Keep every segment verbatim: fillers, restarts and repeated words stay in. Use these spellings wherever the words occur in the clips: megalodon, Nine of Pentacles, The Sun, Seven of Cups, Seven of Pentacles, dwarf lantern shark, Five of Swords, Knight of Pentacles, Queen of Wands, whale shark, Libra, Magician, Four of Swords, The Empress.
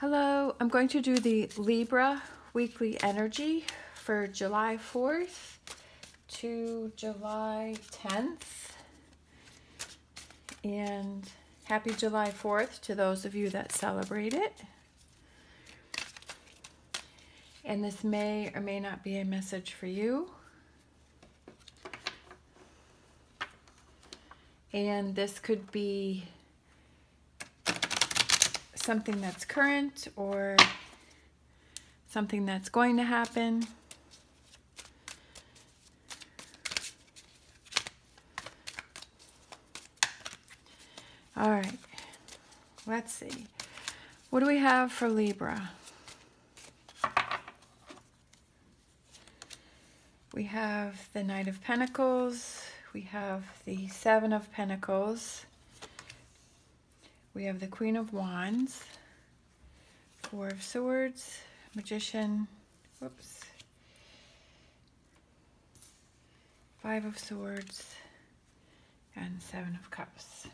Hello, I'm going to do the Libra weekly energy for July fourth to July tenth. And happy July fourth to those of you that celebrate it. And this may or may not be a message for you. And this could be something that's current or something that's going to happen. All right, let's see. What do we have for Libra? We have the Knight of Pentacles. We have the Seven of Pentacles. We have the Queen of Wands, Four of Swords, Magician, whoops, Five of Swords, and Seven of Cups.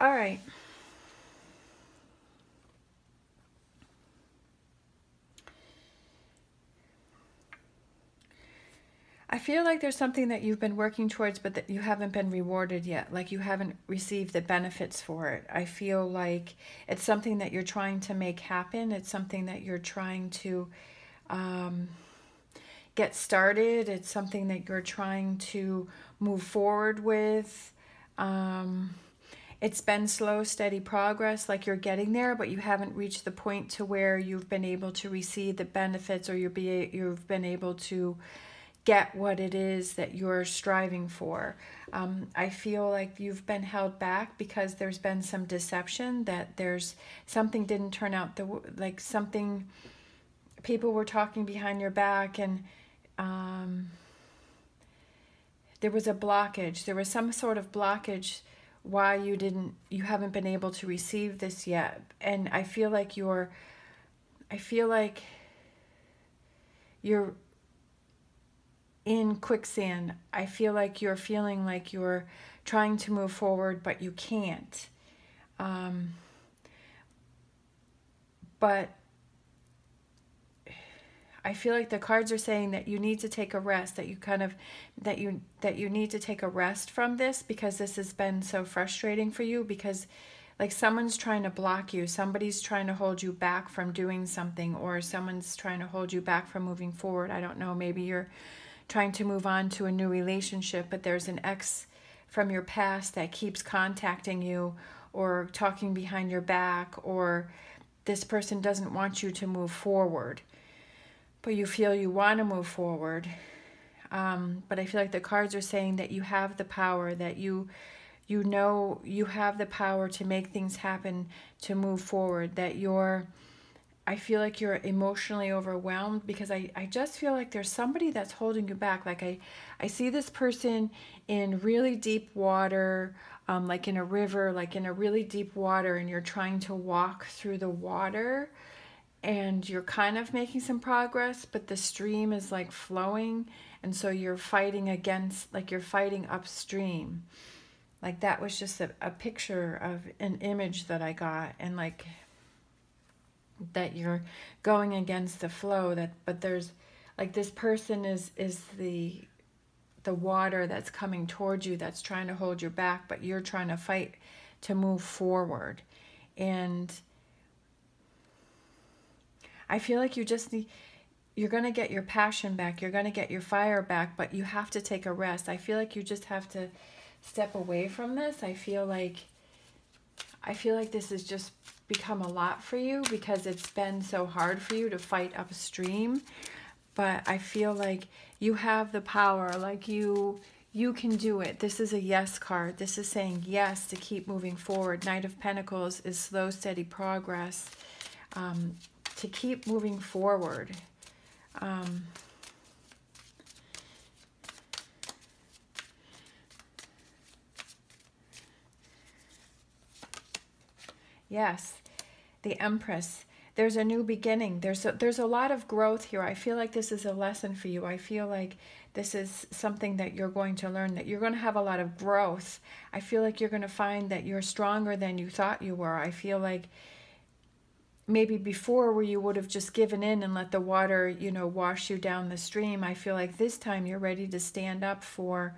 All right. I feel like there's something that you've been working towards, but that you haven't been rewarded yet. Like you haven't received the benefits for it. I feel like it's something that you're trying to make happen. It's something that you're trying to um, get started. It's something that you're trying to move forward with. Um, it's been slow, steady progress. Like you're getting there, but you haven't reached the point to where you've been able to receive the benefits, or you'll be, you've been able to get what it is that you're striving for. Um, I feel like you've been held back because there's been some deception, that there's something didn't turn out, the like something, people were talking behind your back, and um, there was a blockage. There was some sort of blockage why you didn't, you haven't been able to receive this yet. And I feel like you're, I feel like you're, in quicksand. I feel like you're feeling like you're trying to move forward, but you can't. Um, but I feel like the cards are saying that you need to take a rest, that you kind of, that you, that you need to take a rest from this, because this has been so frustrating for you, because like someone's trying to block you, somebody's trying to hold you back from doing something, or someone's trying to hold you back from moving forward. I don't know, maybe you're trying to move on to a new relationship, but there's an ex from your past that keeps contacting you or talking behind your back, or this person doesn't want you to move forward, but you feel you want to move forward. Um, but I feel like the cards are saying that you have the power, that you, you know you have the power to make things happen, to move forward, that you're, I feel like you're emotionally overwhelmed, because I, I just feel like there's somebody that's holding you back. Like I, I see this person in really deep water, um, like in a river, like in a really deep water, and you're trying to walk through the water, and you're kind of making some progress, but the stream is like flowing. And so you're fighting against, like you're fighting upstream. Like that was just a, a picture of an image that I got, and like, that you're going against the flow, that but there's like this person is is the the water that's coming towards you, that's trying to hold you back, but you're trying to fight to move forward. And I feel like you just need, you're going to get your passion back, you're going to get your fire back, but you have to take a rest. I feel like you just have to step away from this. I feel like I feel like this is just become a lot for you, because it's been so hard for you to fight upstream. But I feel like you have the power, like you you can do it. This is a yes card. This is saying yes to keep moving forward. Knight of Pentacles is slow, steady progress, um, to keep moving forward. Um, Yes, the Empress. There's a new beginning. There's a, there's a lot of growth here. I feel like this is a lesson for you. I feel like this is something that you're going to learn, that you're going to have a lot of growth. I feel like you're going to find that you're stronger than you thought you were. I feel like maybe before where you would have just given in and let the water, you know, wash you down the stream. I feel like this time you're ready to stand up for,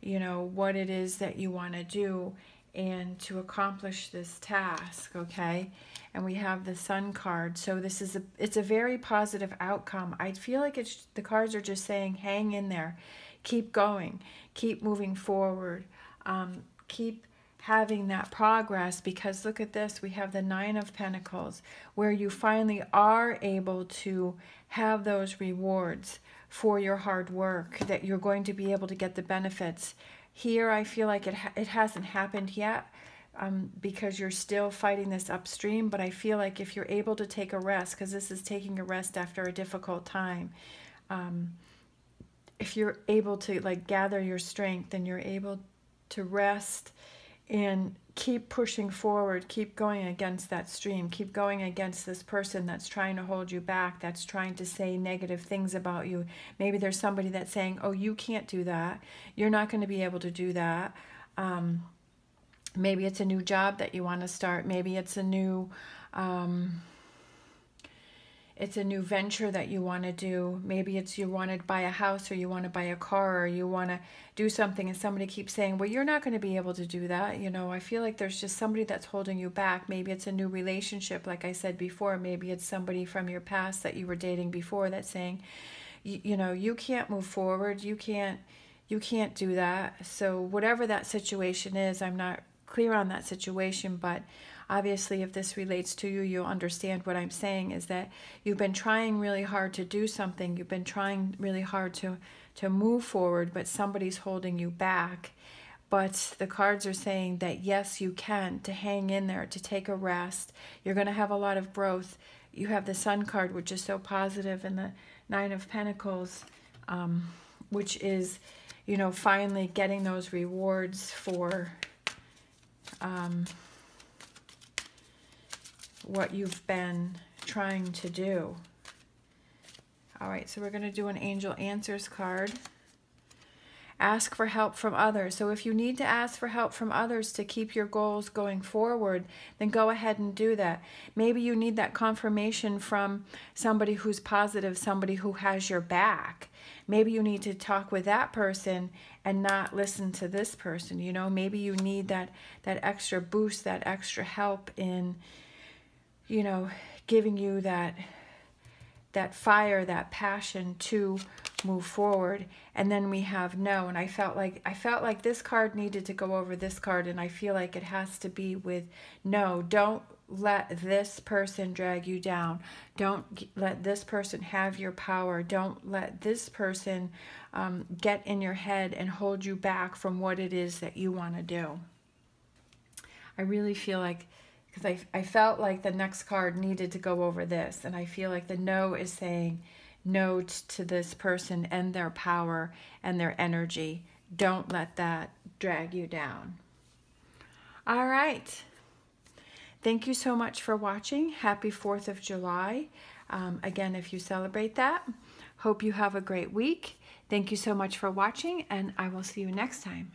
you know, what it is that you want to do and to accomplish this task, okay? And we have the Sun card. So this is a, it's a very positive outcome. I feel like it's, the cards are just saying, hang in there, keep going, keep moving forward, um, keep having that progress, because look at this, we have the Nine of Pentacles, where you finally are able to have those rewards for your hard work, that you're going to be able to get the benefits. Here, I feel like it, ha it hasn't happened yet um, because you're still fighting this upstream, but I feel like if you're able to take a rest, because this is taking a rest after a difficult time, um, if you're able to like gather your strength and you're able to rest and keep pushing forward, keep going against that stream, keep going against this person that's trying to hold you back, that's trying to say negative things about you. Maybe there's somebody that's saying, oh, you can't do that, you're not going to be able to do that. Um, maybe it's a new job that you want to start. Maybe it's a new um, it's a new venture that you want to do. Maybe it's you want to buy a house, or you want to buy a car, or you want to do something, and somebody keeps saying, well, you're not going to be able to do that. You know, I feel like there's just somebody that's holding you back. Maybe it's a new relationship, like I said before. Maybe it's somebody from your past that you were dating before that's saying, you know, you can't move forward, you can't, you can't do that. So whatever that situation is, I'm not clear on that situation, but obviously, if this relates to you, you'll understand what I'm saying, is that you've been trying really hard to do something. You've been trying really hard to, to move forward, but somebody's holding you back. But the cards are saying that, yes, you can, to hang in there, to take a rest. You're going to have a lot of growth. You have the Sun card, which is so positive, and the Nine of Pentacles, um, which is, you know, finally getting those rewards for... Um, what you've been trying to do. All right, so we're going to do an Angel Answers card. Ask for help from others. So if you need to ask for help from others to keep your goals going forward, then go ahead and do that. Maybe you need that confirmation from somebody who's positive, somebody who has your back. Maybe you need to talk with that person and not listen to this person. You know, maybe you need that, that extra boost, that extra help in, you know, giving you that, that fire, that passion to move forward. And then we have no, and I felt like, I felt like this card needed to go over this card, and I feel like it has to be with no. Don't let this person drag you down. Don't let this person have your power. Don't let this person um, get in your head and hold you back from what it is that you want to do. I really feel like, because I, I felt like the next card needed to go over this, and I feel like the no is saying no to this person and their power and their energy. Don't let that drag you down. All right. Thank you so much for watching. Happy fourth of July. Um, again, if you celebrate that. Hope you have a great week. Thank you so much for watching, and I will see you next time.